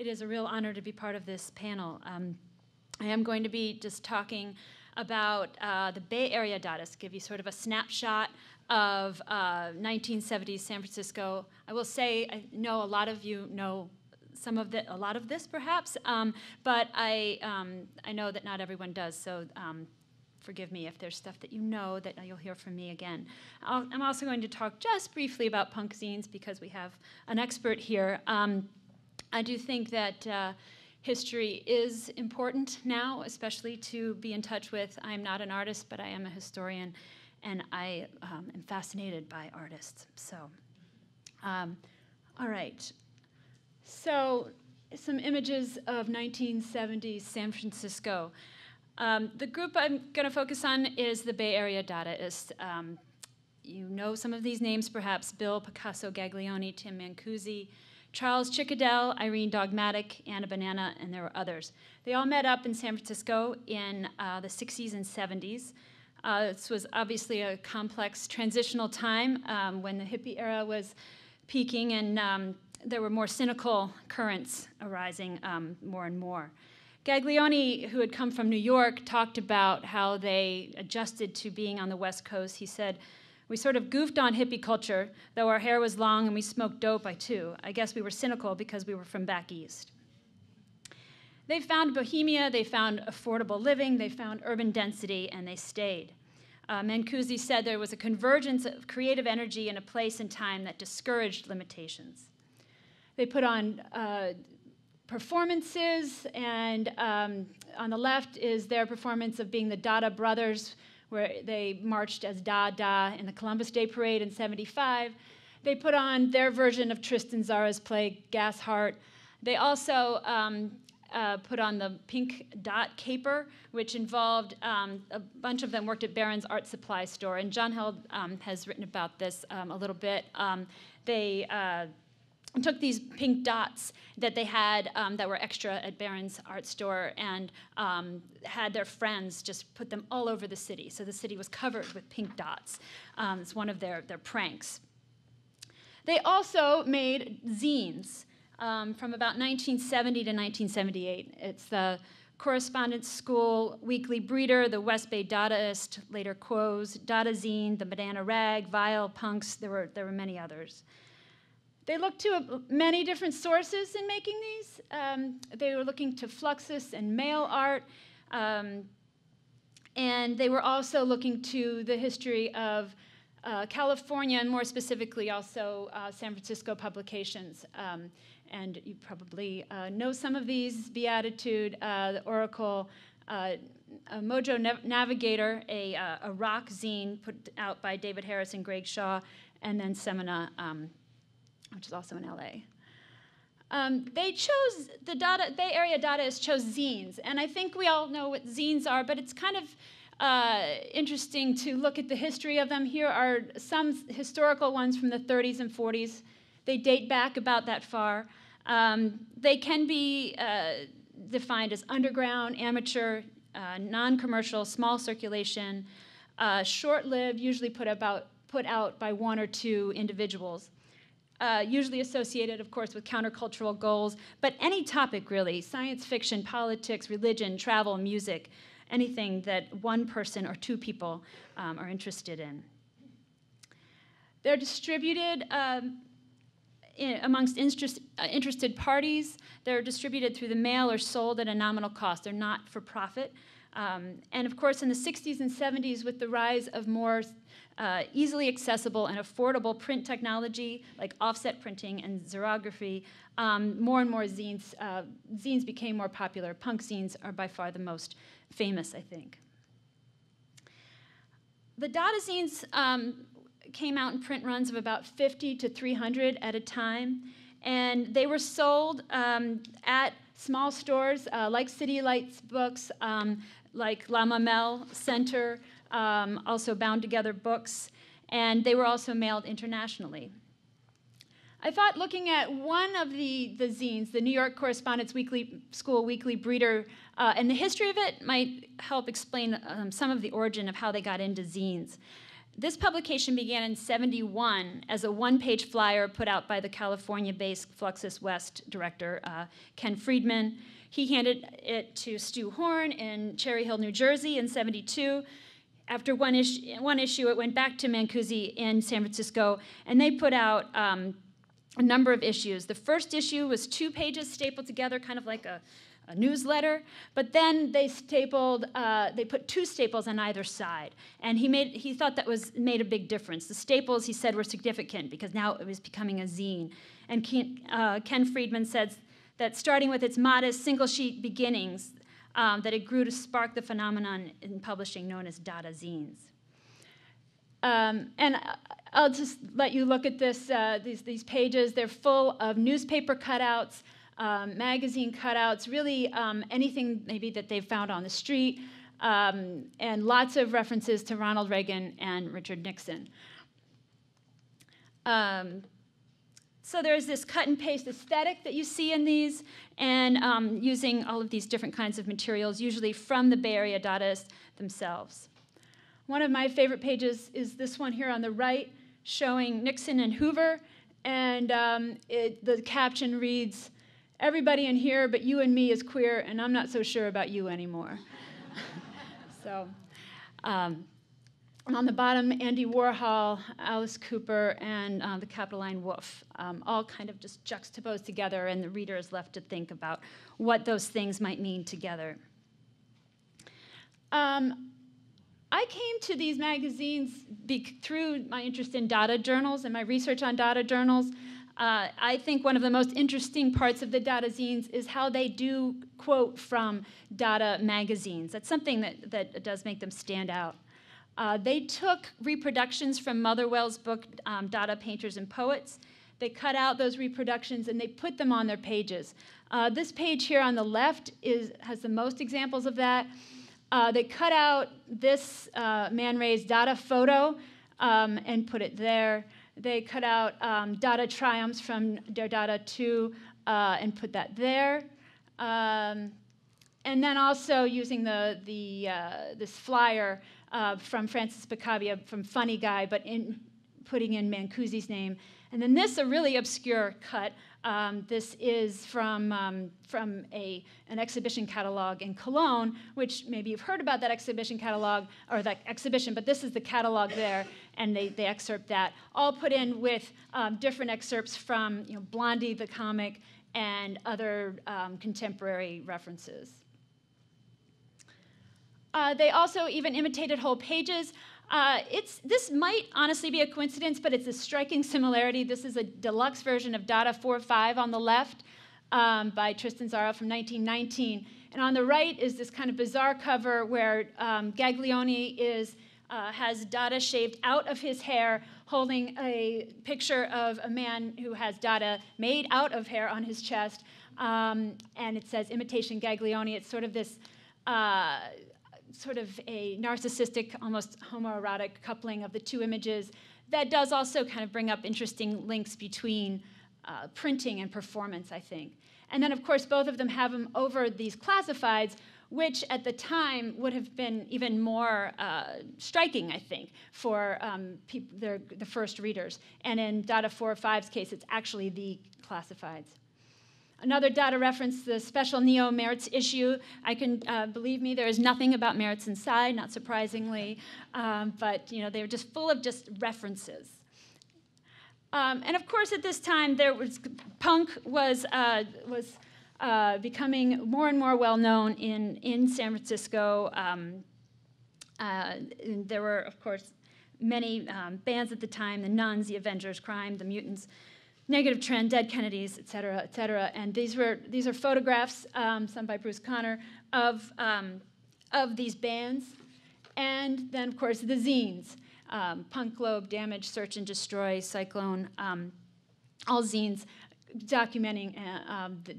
It is a real honor to be part of this panel. I am going to be just talking about the Bay Area Dadaists, give you sort of a snapshot of 1970s San Francisco. I will say, I know a lot of you know some of the, a lot of this perhaps, but I know that not everyone does, so forgive me if there's stuff that you know that you'll hear from me again. I'm also going to talk just briefly about punk zines because we have an expert here. I do think that history is important now, especially to be in touch with. I'm not an artist, but I am a historian, and I am fascinated by artists. So, all right. So, some images of 1970s San Francisco. The group I'm going to focus on is the Bay Area Dadaists. You know some of these names, perhaps: Bill Picasso-Gaglione, Tim Mancusi, Charles Chickadell, Irene Dogmatic, Anna Banana, and there were others. They all met up in San Francisco in the 60s and 70s. This was obviously a complex transitional time when the hippie era was peaking, and there were more cynical currents arising more and more. Gaglione, who had come from New York, talked about how they adjusted to being on the West Coast. He said, "We sort of goofed on hippie culture, though our hair was long and we smoked dope, too. I guess we were cynical because we were from back east." They found bohemia, they found affordable living, they found urban density, and they stayed. Mancusi said there was a convergence of creative energy in a place and time that discouraged limitations. They put on performances, and on the left is their performance of being the Dada Brothers, where they marched as Da-Da in the Columbus Day Parade in '75. They put on their version of Tristan Zara's play, Gas Heart. They also put on the Pink Dot Caper, which involved a bunch of them worked at Barron's Art Supply Store, and John Held has written about this a little bit. They took these pink dots that they had that were extra at Barron's Art Store and had their friends just put them all over the city. So the city was covered with pink dots. It's one of their pranks. They also made zines from about 1970 to 1978. It's the Correspondence School, Weekly Breeder, the West Bay Dadaist, later Quo's, Dada Zine, the Banana Rag, Vile, Punks. There were many others. They looked to many different sources in making these. They were looking to Fluxus and mail art, and they were also looking to the history of California, and more specifically also San Francisco publications. And you probably know some of these: Beatitude, the Oracle, Mojo Navigator, a rock zine put out by David Harris and Greg Shaw, and then Semina, which is also in LA. They chose, the Bay Area Dadaists chose zines, and I think we all know what zines are, but it's kind of interesting to look at the history of them. Here are some historical ones from the 30s and 40s. They date back about that far. They can be defined as underground, amateur, non-commercial, small circulation, short-lived, usually put out by one or two individuals. Usually associated, of course, with countercultural goals, but any topic really: science fiction, politics, religion, travel, music, anything that one person or two people are interested in. They're distributed amongst interested parties. They're distributed through the mail or sold at a nominal cost. They're not for profit. And of course, in the 60s and 70s, with the rise of more easily accessible and affordable print technology, like offset printing and xerography, more and more zines became more popular. Punk zines are by far the most famous, I think. The Dada zines came out in print runs of about 50 to 300 at a time, and they were sold at small stores like City Lights Books, like La Mamelle Center, also Bound Together Books, and they were also mailed internationally. I thought looking at one of the zines, the New York Correspondence School Weekly Breeder, and the history of it might help explain some of the origin of how they got into zines. This publication began in '71 as a one-page flyer put out by the California-based Fluxus West director, Ken Friedman. He handed it to Stu Horn in Cherry Hill, New Jersey in '72. After one issue, it went back to Mancusi in San Francisco, and they put out a number of issues. The first issue was 2 pages stapled together, kind of like a newsletter, but then they stapled, they put 2 staples on either side, and he thought that made a big difference. The staples, he said, were significant because now it was becoming a zine. And Ken Friedman said that starting with its modest single-sheet beginnings, that it grew to spark the phenomenon in publishing known as Dada Zines. And I'll just let you look at this, these pages. They're full of newspaper cutouts, magazine cutouts, really anything maybe that they've found on the street, and lots of references to Ronald Reagan and Richard Nixon. So there's this cut and paste aesthetic that you see in these, and using all of these different kinds of materials, usually from the Bay Area Dadaists themselves. One of my favorite pages is this one here on the right, showing Nixon and Hoover, and the caption reads, "Everybody in here but you and me is queer, and I'm not so sure about you anymore." So, on the bottom, Andy Warhol, Alice Cooper, and the Capitoline Wolf, all kind of just juxtaposed together, and the reader is left to think about what those things might mean together. I came to these magazines through my interest in Dada journals and my research on Dada journals. I think one of the most interesting parts of the Dada zines is how they do quote from Dada magazines. That's something that does make them stand out. They took reproductions from Motherwell's book, Dada Painters and Poets. They cut out those reproductions and they put them on their pages. This page here on the left has the most examples of that. They cut out this Man Ray's Dada photo and put it there. They cut out Dada Triumphs from Der Dada 2 and put that there. And then also using this flyer from Francis Bacabia from Funny Guy, but putting in Mancusi's name. And then this, a really obscure cut. This is from an exhibition catalog in Cologne, which maybe you've heard about that exhibition catalog, or that exhibition, but this is the catalog there, and they excerpt that. All put in with different excerpts from Blondie the comic and other contemporary references. They also even imitated whole pages. This might honestly be a coincidence, but it's a striking similarity. This is a deluxe version of Dada 4-5 on the left by Tristan Zara from 1919. And on the right is this kind of bizarre cover where Gaglione has Dada shaved out of his hair, holding a picture of a man who has Dada made out of hair on his chest. And it says, "Imitation Gaglione." It's sort of this... sort of a narcissistic, almost homoerotic coupling of the two images that does also kind of bring up interesting links between printing and performance, I think. And then, of course, both of them have them over these classifieds, which at the time would have been even more striking, I think, for the first readers. And in Dada 4-5's case, it's actually the classifieds. Another Dada reference, the special Neo-Mertz issue. Believe me, there is nothing about Mertz inside, not surprisingly. But they were just full of just references. And of course, at this time, punk was becoming more and more well known in San Francisco. There were, of course, many bands at the time: the Nuns, the Avengers, Crime, the Mutants, Negative Trend, Dead Kennedys, et cetera, et cetera. And these are photographs, some by Bruce Conner, of these bands. And then, of course, the zines. Punk Globe, Damage, Search and Destroy, Cyclone, all zines documenting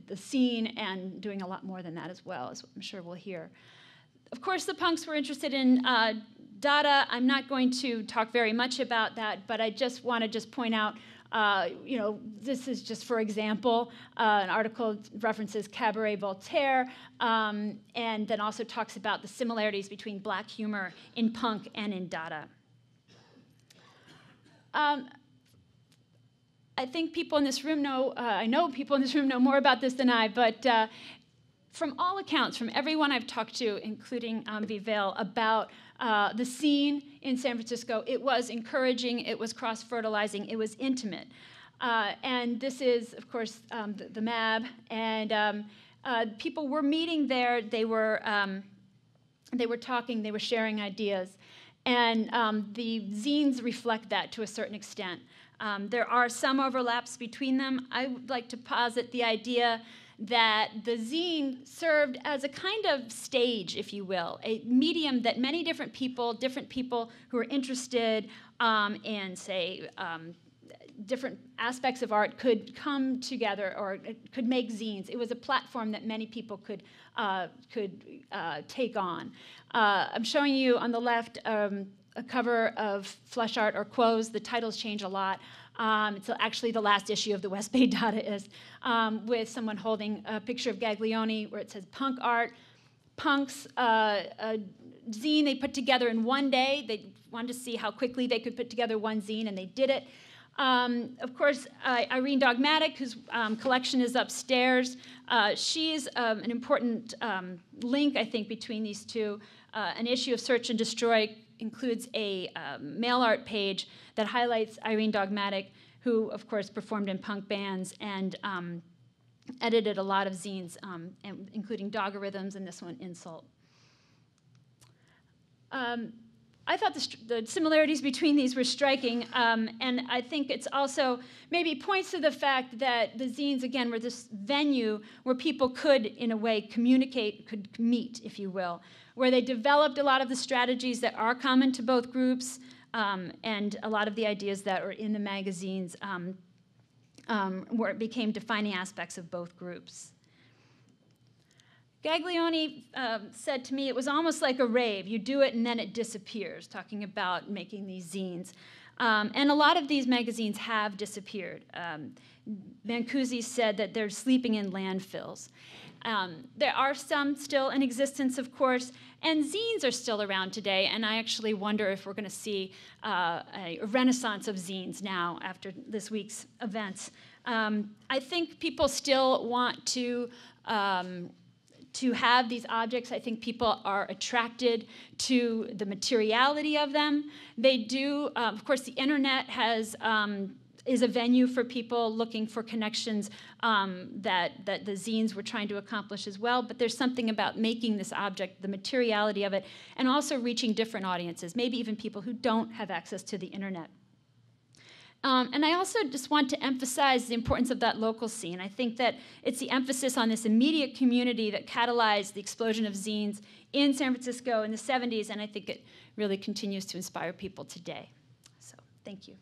the scene and doing a lot more than that as well, as I'm sure we'll hear. Of course, the punks were interested in Dada. I'm not going to talk very much about that, but I just want to point out this is just, for example, an article references Cabaret Voltaire, and then also talks about the similarities between black humor in punk and in Dada. I think people in this room know, I know people in this room know more about this than I, but from all accounts, from everyone I've talked to, including Vile, about the scene in San Francisco, it was encouraging, it was cross-fertilizing, it was intimate. And this is, of course, the MAB, and people were meeting there, they were talking, they were sharing ideas. And the zines reflect that to a certain extent. There are some overlaps between them. I would like to posit the idea that the zine served as a kind of stage, if you will, a medium that many different people who are interested in, say, different aspects of art could come together or could make zines. It was a platform that many people could take on. I'm showing you on the left a cover of Flesh Art or Quo's. The titles change a lot. It's actually the last issue of the West Bay Dadaist with someone holding a picture of Gaglione where it says punk art. Punks, a zine they put together in one day. They wanted to see how quickly they could put together one zine, and they did it. Of course, Irene Dogmatic, whose collection is upstairs, she's an important link, I think, between these two. An issue of Search and Destroy includes a mail art page that highlights Irene Dogmatic, who, of course, performed in punk bands and edited a lot of zines, including Dogarithms and this one, Insult. I thought the similarities between these were striking, and I think it's also maybe points to the fact that the zines, again, were this venue where people could, in a way, communicate, could meet, if you will, where they developed a lot of the strategies that are common to both groups and a lot of the ideas that are in the magazines where it became defining aspects of both groups. Gaglione said to me, it was almost like a rave. You do it and then it disappears, talking about making these zines. And a lot of these magazines have disappeared. Mancusi said that they're sleeping in landfills. There are some still in existence, of course, and zines are still around today, and I actually wonder if we're going to see a renaissance of zines now after this week's events. I think people still want to have these objects. I think people are attracted to the materiality of them. They do, of course, the internet has, is a venue for people looking for connections that the zines were trying to accomplish as well, but there's something about making this object, the materiality of it, and also reaching different audiences, maybe even people who don't have access to the internet. And I also just want to emphasize the importance of that local scene. I think that it's the emphasis on this immediate community that catalyzed the explosion of zines in San Francisco in the 70s, and I think it really continues to inspire people today. So, thank you.